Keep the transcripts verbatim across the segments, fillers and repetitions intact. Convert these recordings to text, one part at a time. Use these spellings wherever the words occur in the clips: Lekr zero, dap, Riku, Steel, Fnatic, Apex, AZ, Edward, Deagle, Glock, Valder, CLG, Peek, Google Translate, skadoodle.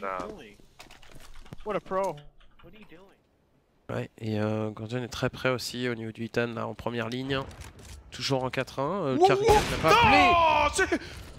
ça. What a pro. Ouais, et euh, Gordon est très près aussi au niveau du Itan là en première ligne. Toujours en quatre un. Euh, wow, Carrick wow, n'a pas appelé.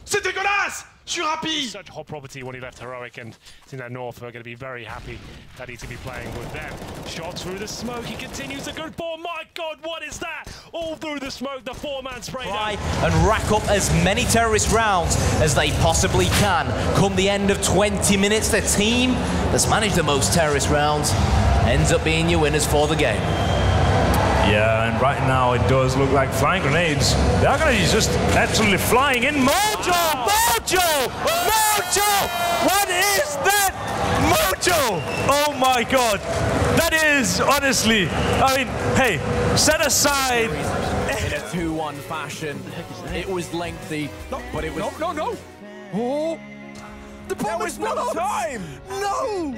C'est dégueulasse. Sur Happy. Such hot property when he left Heroic, and I think that North are going to be very happy that he's going to be playing with them. Shot through the smoke, he continues a good ball. My God, what is that? All through the smoke, the four-man spray down. And rack up as many terrorist rounds as they possibly can. Come the end of twenty minutes, the team that's managed the most terrorist rounds ends up being your winners for the game. Yeah, and right now it does look like flying grenades. They are going to be just absolutely flying in. Mojo! Mojo! Mojo! What is that? Mojo! Oh my God. That is honestly, I mean, hey, set aside. In a two one fashion, it was lengthy, no, but it was... No, no, no! Oh! The bomb was not on time! No!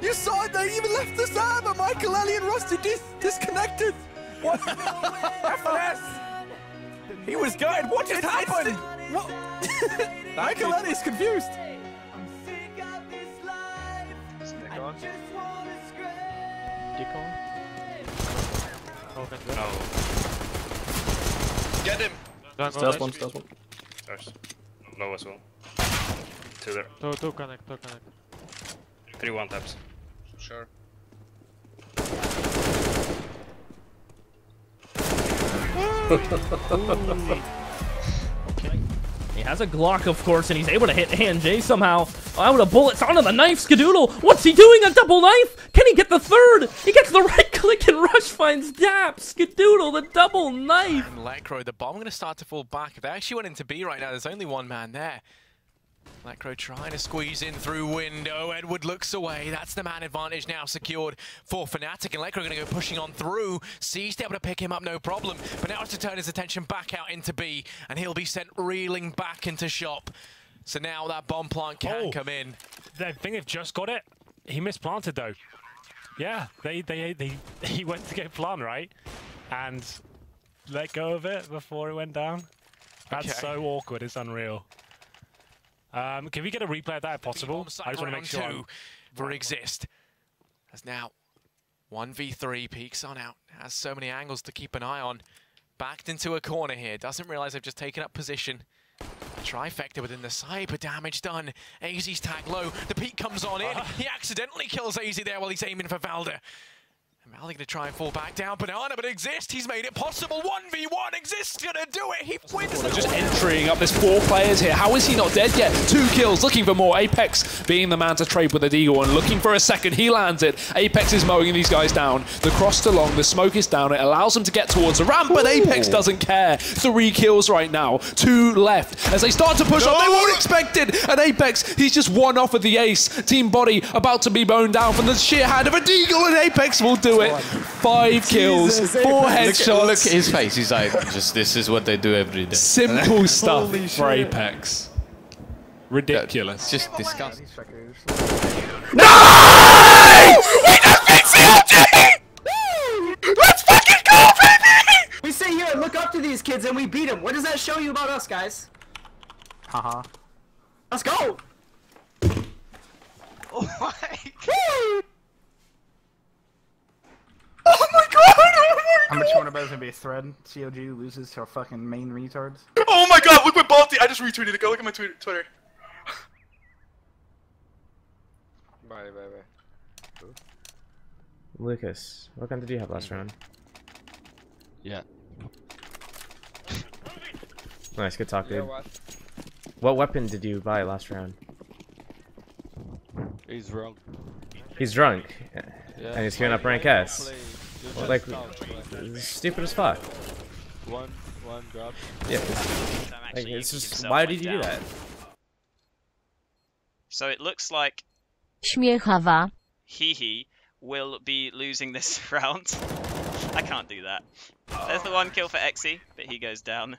You saw it, they even left the side, but Michael, Ellie and Rusty dis disconnected! What? F N S! He was going, what just it's, happened? It's what? Michael Ellie is confused. I'm sick of this life. Isn't it gone? Oh, thank you. No. Get him! That's oh, one, that's one. There's low as well. Two there. Two, two connect, two connect. Three one taps. Sure. Okay. He has a Glock, of course, and he's able to hit A N J somehow. Oh, with a bullet, it's onto the knife, Skadoodle! What's he doing? A double knife? Can he get the third? He gets the right click and Rush finds dap. Skadoodle, the double knife! And Lekr zero, the bomb gonna start to fall back. They actually went into B right now, there's only one man there. Lekr zero trying to squeeze in through window. Edward looks away. That's the man advantage now secured for Fnatic. And Lekr zero going to go pushing on through. C's able to pick him up, no problem. But now has to turn his attention back out into B. And he'll be sent reeling back into shop. So now that bomb plant can oh, come in. I think they've just got it. He misplanted though. Yeah, they, they, they, he went to get plant, right? And let go of it before it went down. That's okay. So awkward. It's unreal. Um, can we get a replay of that if possible? I just want to make sure. For exist. As now, one v three, Peek's on out. Has so many angles to keep an eye on. Backed into a corner here. Doesn't realize they've just taken up position. A trifecta within the cyber damage done. A Z's tag low. The Peek comes on in. He accidentally kills A Z there while he's aiming for Valder. Maldi going to try and fall back down. Banana, but Exist, he's made it possible. one v one, Exist going to do it. He wins. Just entering up. There's four players here. How is he not dead yet? Two kills, looking for more. Apex being the man to trade with the Deagle and looking for a second. He lands it. Apex is mowing these guys down. The cross to long, the smoke is down. It allows them to get towards the ramp, but Apex doesn't care. Three kills right now. Two left. As they start to push no. on, they weren't expected. And Apex, he's just one off of the ace. Team Body about to be mown down from the sheer hand of a Deagle, and Apex will do it. Five kills, Jesus, four headshots. Look, look at his face. He's like, just this is what they do every day. Simple stuff for Apex. Ridiculous. Just disgusting. No! We don't beat C L G! Let's fucking go, baby! We sit here and look up to these kids and we beat them. What does that show you about us, guys? Haha. Let's go! Oh my God! Oh my God! Oh my How God. Much more about it's gonna be a thread? C L G loses to our fucking main retards. Oh my God! Look what Balti! I just retweeted it. Go look at my Twitter. Twitter. Bye, bye, bye. Lucas, what gun did you have last round? Yeah. Nice, good talk, dude. Yeah, what? What weapon did you buy last round? He's drunk. He's drunk. Yeah, and he's queuing up rank S. Well, like, stupid as fuck. One, one drop. Yeah. It's, like, it's just, why did you do that? So it looks like Hehe will be losing this round. I can't do that. There's the one kill for Exy, but he goes down.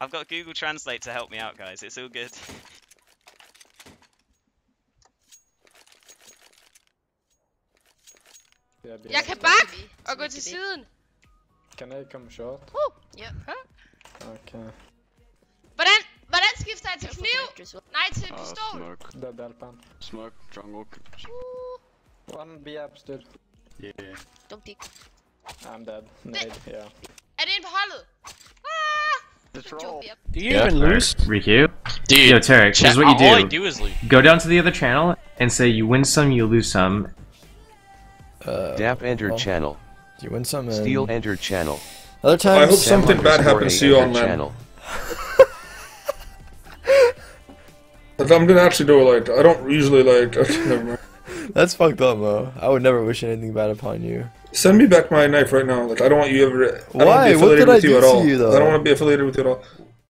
I've got Google Translate to help me out, guys. It's all good. Jeg kan bakke og gå til siden. Can I come short? Woo! Yeah. Okay. Fnatic new. Knight's uh, pistol. Smoke. Double pan. Smoke. Jungle. Ooh. One B upstairs. Yeah. Don't peek. I'm dead. Nade. Yeah. And in Bahalu. Do you yeah, even lose? Riku? Dude, yo, Tarek, here's what you do. All I do is lose. Go down to the other channel and say you win some, you lose some. Uh, Dap entered well, channel. You win some. And... Steel entered channel. Other times. I hope Sam something bad happens to you on that channel. If I'm gonna actually do it, like I don't usually like. Okay, never mind. That's fucked up, though. I would never wish anything bad upon you. Send me back my knife right now. Like I don't want you ever. Why? I don't want to be affiliated what did with I do you at all. You, I don't want to be affiliated with you at all.